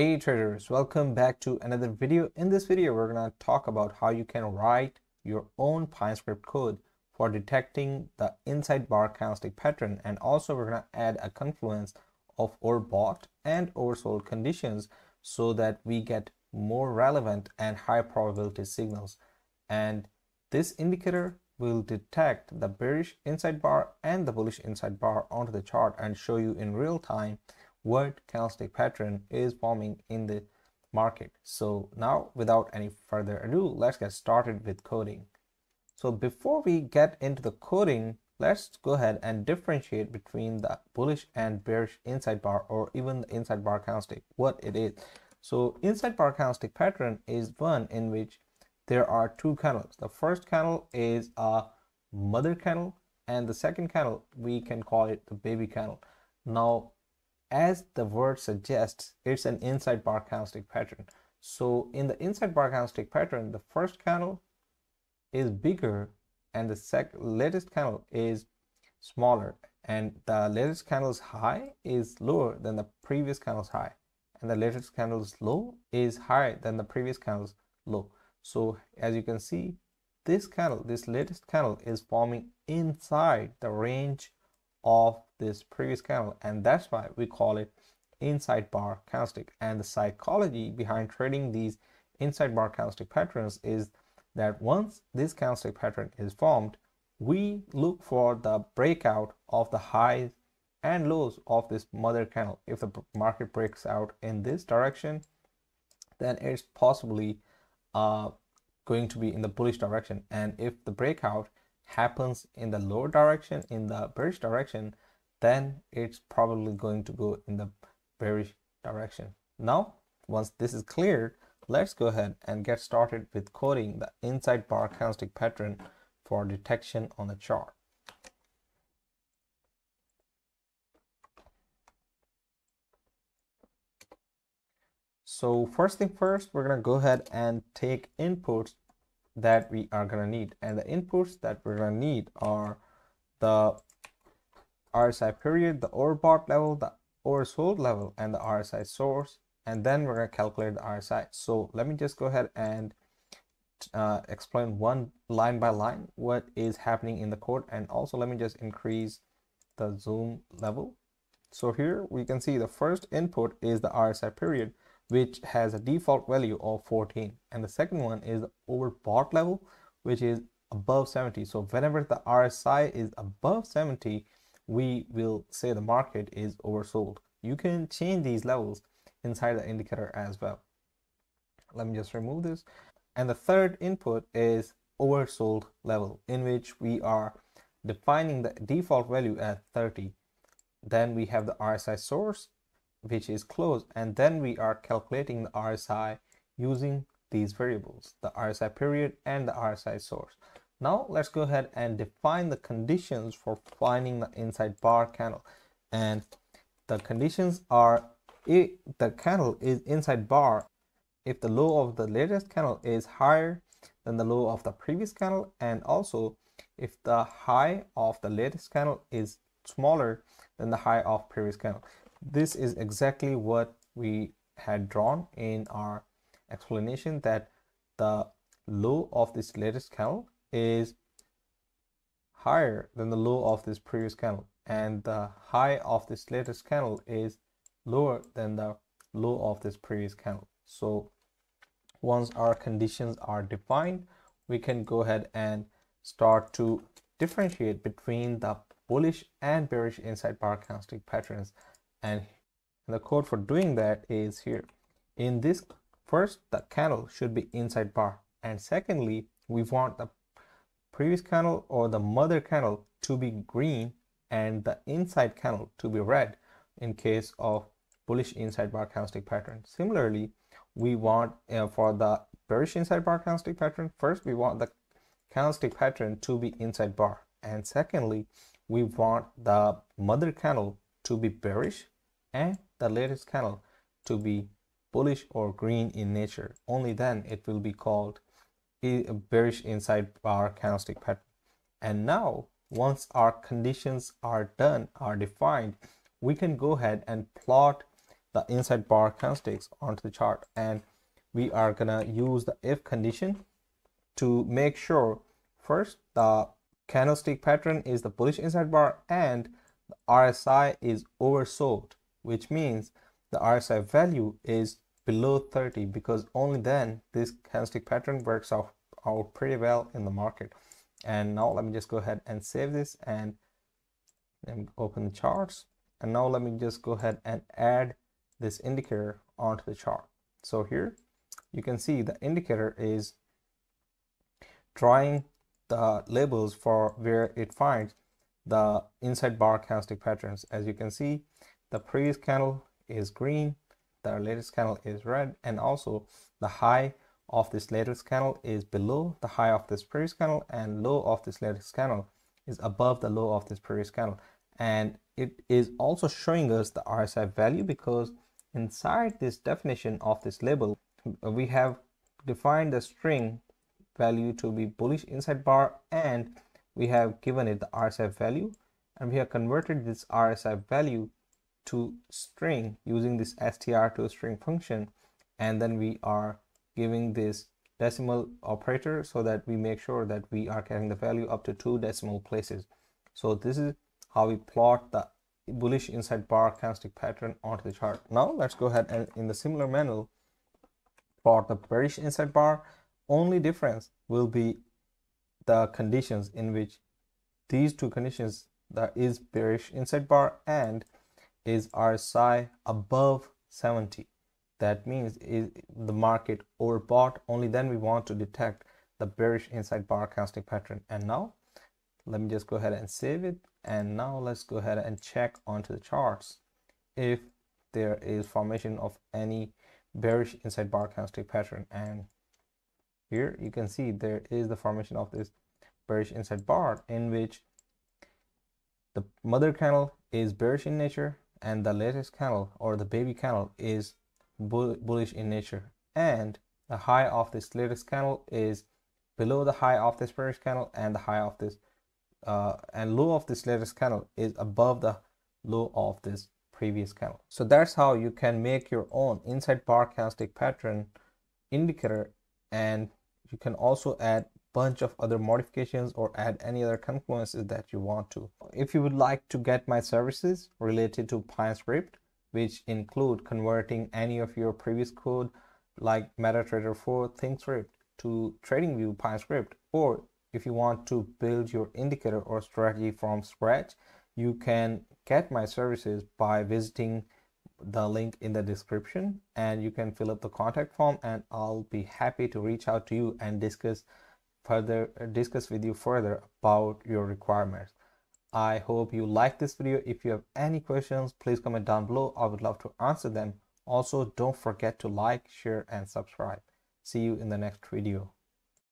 Hey traders, welcome back to another video. In this video we're going to talk about how you can write your own Pine Script code for detecting the inside bar candlestick pattern, and also we're going to add a confluence of overbought and oversold conditions so that we get more relevant and high probability signals. And this indicator will detect the bearish inside bar and the bullish inside bar onto the chart and show you in real time what candlestick pattern is forming in the market. So now, without any further ado, let's get started with coding. So before we get into the coding, let's go ahead and differentiate between the bullish and bearish inside bar, or even the inside bar candlestick, what it is. So inside bar candlestick pattern is one in which there are two candles. The first candle is a mother candle, and the second candle, we can call it the baby candle. Now, as the word suggests, it's an inside bar candlestick pattern. So in the inside bar candlestick pattern, the first candle is bigger and the latest candle is smaller, and the latest candle's high is lower than the previous candle's high, and the latest candle's low is higher than the previous candle's low. So as you can see, this candle, this latest candle, is forming inside the range of this previous candle, and that's why we call it inside bar candlestick. And the psychology behind trading these inside bar candlestick patterns is that once this candlestick pattern is formed, we look for the breakout of the highs and lows of this mother candle. If the market breaks out in this direction, then it's possibly going to be in the bullish direction, and if the breakout happens in the lower direction, in the bearish direction, then it's probably going to go in the bearish direction. Now, once this is cleared, let's go ahead and get started with coding the inside bar candlestick pattern for detection on the chart. So first thing first, we're going to go ahead and take inputs that we are going to need, and the inputs that we're going to need are the RSI period, the overbought level, the oversold level, and the RSI source, and then we're going to calculate the RSI. So let me just go ahead and explain one line by line what is happening in the code, and also let me just increase the zoom level. So here we can see the first input is the RSI period, which has a default value of 14, and the second one is the overbought level, which is above 70. So whenever the RSI is above 70, we will say the market is oversold. You can change these levels inside the indicator as well. Let me just remove this. And the third input is oversold level, in which we are defining the default value at 30. Then we have the RSI source, which is closed, and then we are calculating the RSI using these variables, the RSI period and the RSI source. Now let's go ahead and define the conditions for finding the inside bar candle, and the conditions are: if the candle is inside bar, if the low of the latest candle is higher than the low of the previous candle, and also if the high of the latest candle is smaller than the high of previous candle. This is exactly what we had drawn in our explanation, that the low of this latest candle is higher than the low of this previous candle, and the high of this latest candle is lower than the low of this previous candle. So once our conditions are defined, we can go ahead and start to differentiate between the bullish and bearish inside bar candlestick patterns. And the code for doing that is here. In this, first, the candle should be inside bar, and secondly, we want the previous candle or the mother candle to be green and the inside candle to be red in case of bullish inside bar candlestick pattern. Similarly, we want for the bearish inside bar candlestick pattern, first we want the candlestick pattern to be inside bar, and secondly, we want the mother candle to be bearish and the latest candle to be bullish or green in nature. Only then it will be called a bearish inside bar candlestick pattern. And now, once our conditions are defined, we can go ahead and plot the inside bar candlesticks onto the chart, and we are gonna use the if condition to make sure first the candlestick pattern is the bullish inside bar and the RSI is oversold, which means the RSI value is below 30, because only then this candlestick pattern works out pretty well in the market. And now let me just go ahead and save this and open the charts. And now let me just go ahead and add this indicator onto the chart. So here you can see the indicator is drawing the labels for where it finds the inside bar candlestick patterns. As you can see, the previous candle is green, the latest candle is red, and also the high of this latest candle is below the high of this previous candle, and low of this latest candle is above the low of this previous candle. And it is also showing us the RSI value, because inside this definition of this label we have defined the string value to be bullish inside bar, and we have given it the RSI value, and we have converted this RSI value to string using this str2string function, and then we are giving this decimal operator so that we make sure that we are carrying the value up to 2 decimal places. So this is how we plot the bullish inside bar candlestick pattern onto the chart. Now let's go ahead and in the similar manner plot the bearish inside bar. Only difference will be the conditions in which these two conditions, that is bearish inside bar and is RSI above 70. That means is the market overbought. Only then we want to detect the bearish inside bar candlestick pattern. And now let me just go ahead and save it, and now let's go ahead and check onto the charts if there is formation of any bearish inside bar candlestick pattern. And here you can see there is the formation of this bearish inside bar, in which the mother candle is bearish in nature and the latest candle or the baby candle is bullish in nature, and the high of this latest candle is below the high of this bearish candle, and the high of this and low of this latest candle is above the low of this previous candle. So that's how you can make your own inside bar candlestick pattern indicator, and you can also add bunch of other modifications or add any other confluences that you want to. If you would like to get my services related to Pine Script, which include converting any of your previous code like MetaTrader 4, ThinkScript to TradingView Pine Script, or if you want to build your indicator or strategy from scratch, you can get my services by visiting the link in the description, and you can fill up the contact form, and I'll be happy to reach out to you and discuss with you further about your requirements. I hope you like this video. If you have any questions, please comment down below. I would love to answer them. Also, don't forget to like, share, and subscribe. See you in the next video.